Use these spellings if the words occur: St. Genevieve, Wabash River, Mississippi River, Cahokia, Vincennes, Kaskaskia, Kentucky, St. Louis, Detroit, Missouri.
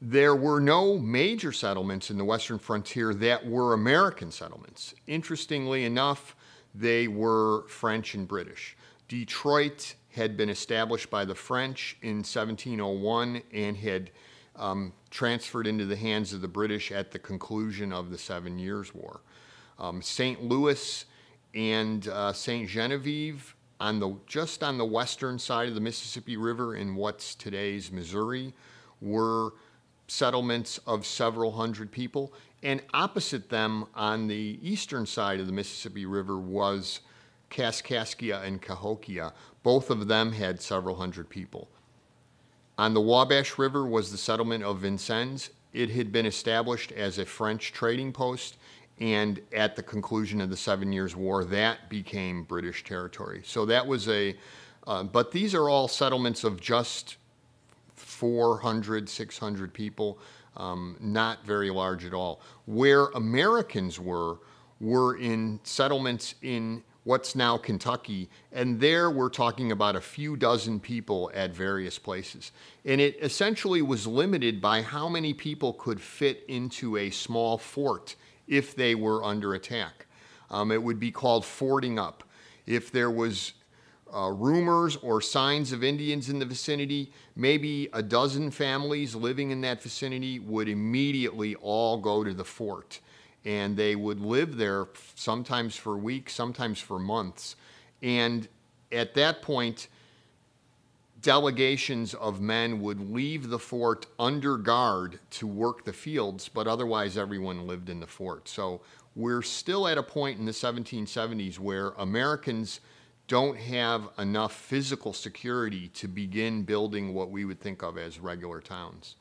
There were no major settlements in the western frontier that were American settlements. Interestingly enough, they were French and British. Detroit had been established by the French in 1701 and had transferred into the hands of the British at the conclusion of the 7 Years' War. St. Louis and St. Genevieve, just on the western side of the Mississippi River in what's today's Missouri, were settlements of several hundred people, and opposite them on the eastern side of the Mississippi River was Kaskaskia and Cahokia. Both of them had several hundred people. On the Wabash River was the settlement of Vincennes. It had been established as a French trading post, and at the conclusion of the 7 Years' War, that became British territory. So that was but these are all settlements of just 400, 600 people, not very large at all. Where Americans were in settlements in what's now Kentucky, and there we're talking about a few dozen people at various places. And it essentially was limited by how many people could fit into a small fort if they were under attack. It would be called forting up. If there was rumors or signs of Indians in the vicinity, maybe a dozen families living in that vicinity would immediately all go to the fort, and they would live there sometimes for weeks, sometimes for months. And at that point, delegations of men would leave the fort under guard to work the fields, but otherwise everyone lived in the fort. So we're still at a point in the 1770s where Americans don't have enough physical security to begin building what we would think of as regular towns.